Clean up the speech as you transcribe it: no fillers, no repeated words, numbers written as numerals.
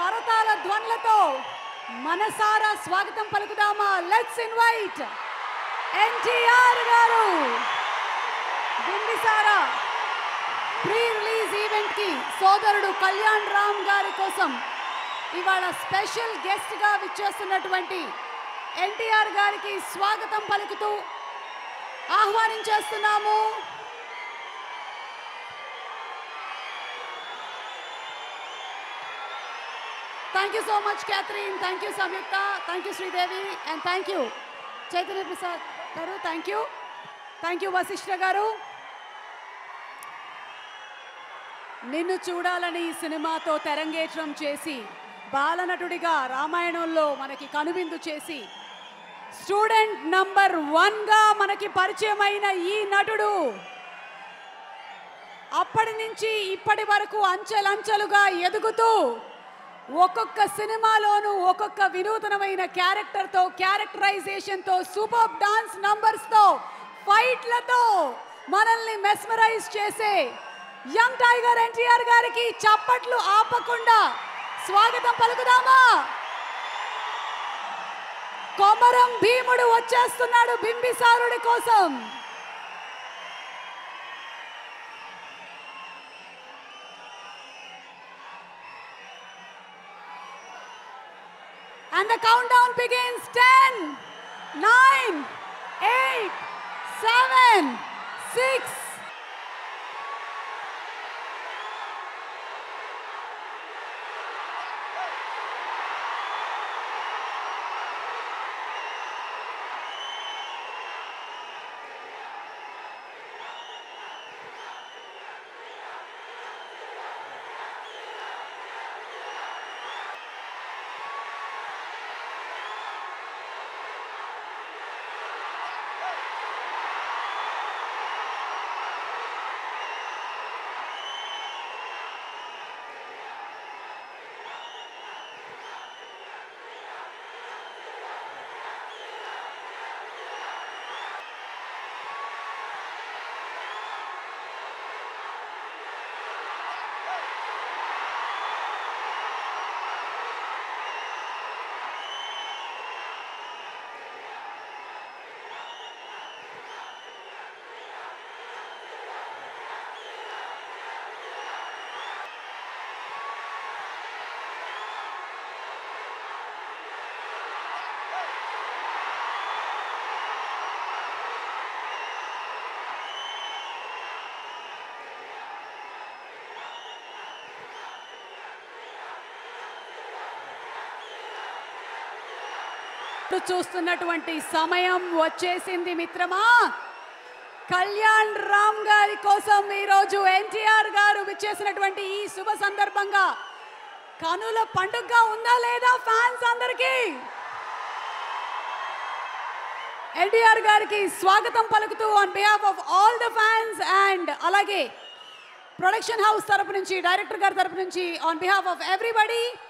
करताल ध्वनुलतो मनसारा स्वागतम पलुकुदामा. Let's invite NTR garu Bimbisara pre release event की सोदरुडु कल्याण राम गारी कोसम इवाला स्पेशल गेस्ट गा विच्चेसिनटुवंटि एनटीआर गारिकी स्वागतम पलुकुतू ఆహ్వానించేస్తున్నాము. Thank you so much Catherine, thank you Samhita, thank you Sri Devi and thank you Chaitanya Prasad garu, thank you Vasishtha garu. నిన్ను చూడాలని సినిమాతో తెరంగేట్రం చేసి బాలనటుడిగా రామాయణంలో మనకి కనువిందు చేసి स्टूडेंट नंबर 1 గా మనకి పరిచయమైన ఈ నటుడు అప్పటి నుంచి ఇప్పటి వరకు అంచెలంచెలుగా ఎదుగుతూ ఒక్కొక్క సినిమాలోనూ ఒక్కొక్క వినూతనమైన క్యారెక్టర్ తో క్యారెక్టరైజేషన్ తో సూపర్బ్ డాన్స్ నంబర్స్ తో ఫైట్లతో మనల్ని మెస్మరైజ్ చేసే యంగ్ టైగర్ ఎన్టీఆర్ గారికి చప్పట్లు ఆపకుండా స్వాగతం పలుకుదామా. कोमरम भीमुडु वच्चेस्तुन्नाडु बिंबिसारुडि कोसम. And the countdown begins. 10, 9, 8, 7, 6. చూస్తున్నటువంటి సమయం వచ్చేసింది మిత్రమా. కళ్యాణ్ రామ్ గారి కోసం ఈ రోజు ఎన్టీఆర్ గారు విచ్చేసినటువంటి ఈ శుభ సందర్భంగా కనుల పండుగగా ఉందా లేదా ఫ్యాన్స్ అందరికీ. ఎన్టీఆర్ గారికి స్వాగతం పలుకుతూ on behalf of all the fans and అలాగే ప్రొడక్షన్ హౌస్ తరపు నుంచి డైరెక్టర్ గారి తరపు నుంచి ఆన్ బిహాఫ్ ఆఫ్ ఎవ్రీబడీ